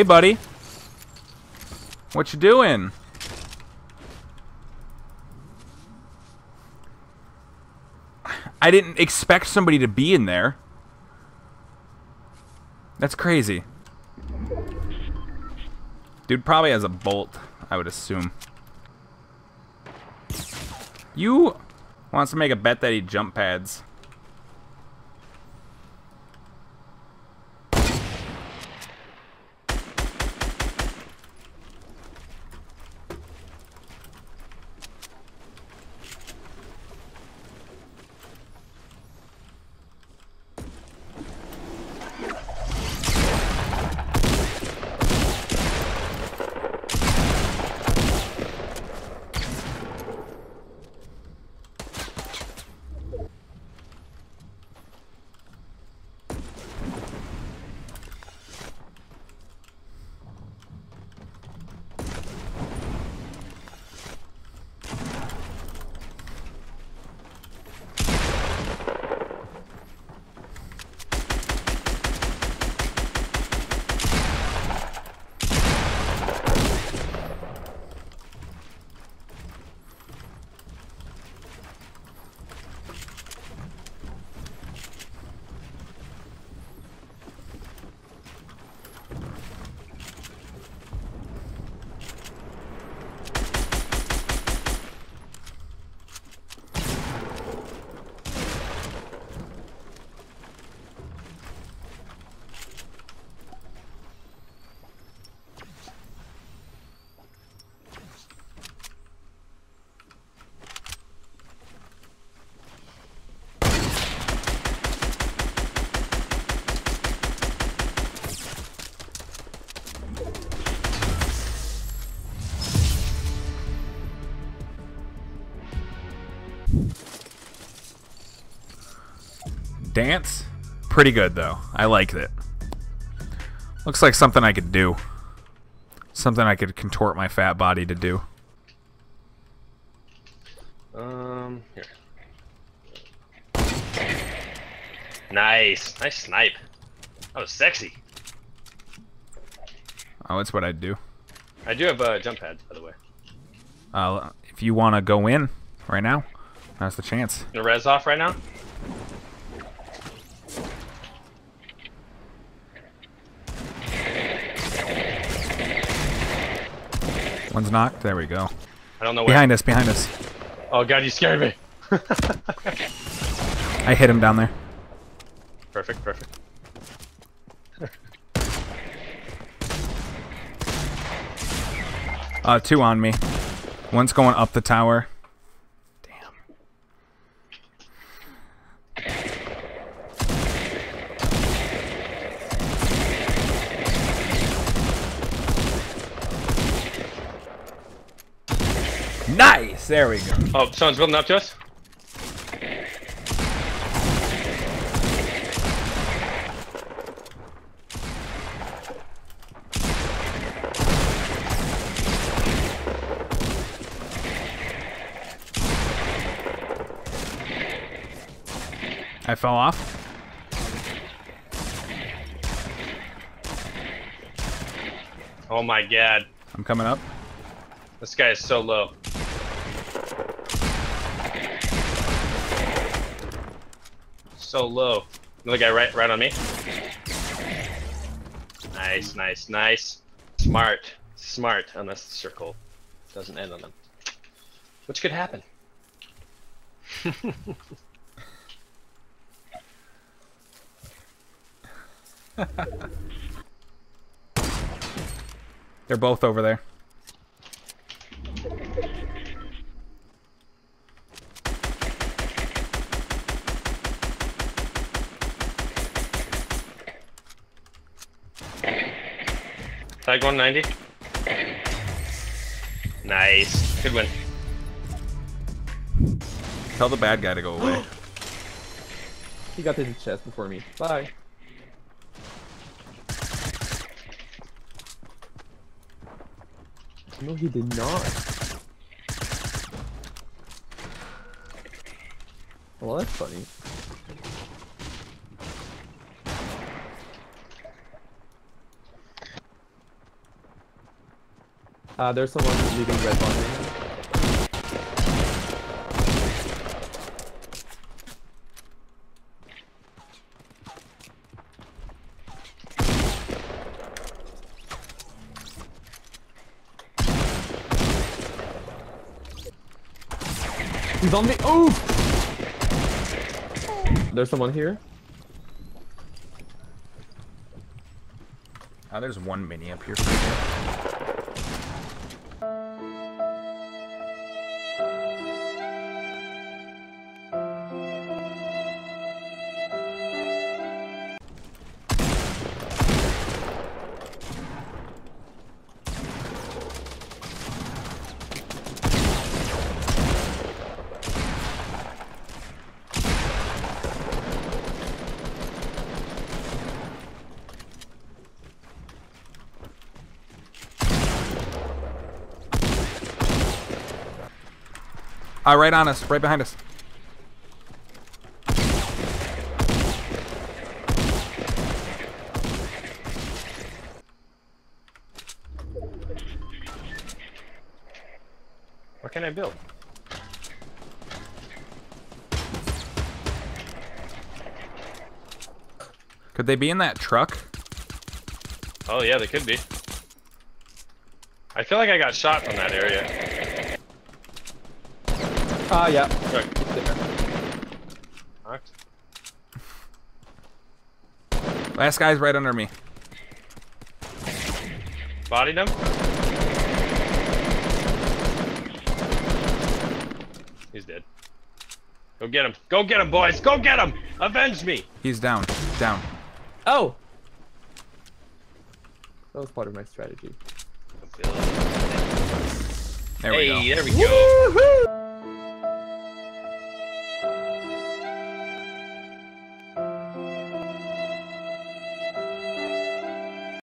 Hey, buddy. What you doing? I didn't expect somebody to be in there. That's crazy. Dude probably has a bolt, I would assume. You wants to make a bet that he jump pads. Dance? Pretty good, though. I liked it. Looks like something I could do. Something I could contort my fat body to do. Here. Nice. Nice snipe. That was sexy. Oh, that's what I'd do. I do have jump pads, by the way. If you want to go in right now, that's the chance. You're res off right now? One's knocked. There we go. I don't know where. Behind us, behind us. Oh god, you scared me. I hit him down there. Perfect, perfect. Two on me. One's going up the tower. Nice! There we go. Oh, someone's building up to us? I fell off. Oh my god. I'm coming up. This guy is so low. So low. Another guy right on me. Nice, nice, nice. Smart. Smart, unless the circle doesn't end on them. Which could happen. They're both over there. Tag 190. Nice. Good win. Tell the bad guy to go away. He got the chest before me. Bye. No, he did not. Well, that's funny. There's someone who's leaving red on me. He's on me. Oh! There's someone here. Oh, there's one mini up here. Right on us, right behind us. What can I build? Could they be in that truck? Oh yeah, they could be. I feel like I got shot from that area. Ah, yeah. Right. Alright. Last guy's right under me. Bodied him. He's dead. Go get him. Go get him, boys. Go get him. Avenge me. He's down. Down. Oh. That was part of my strategy. There we go. Hey, there we go. Woo-hoo!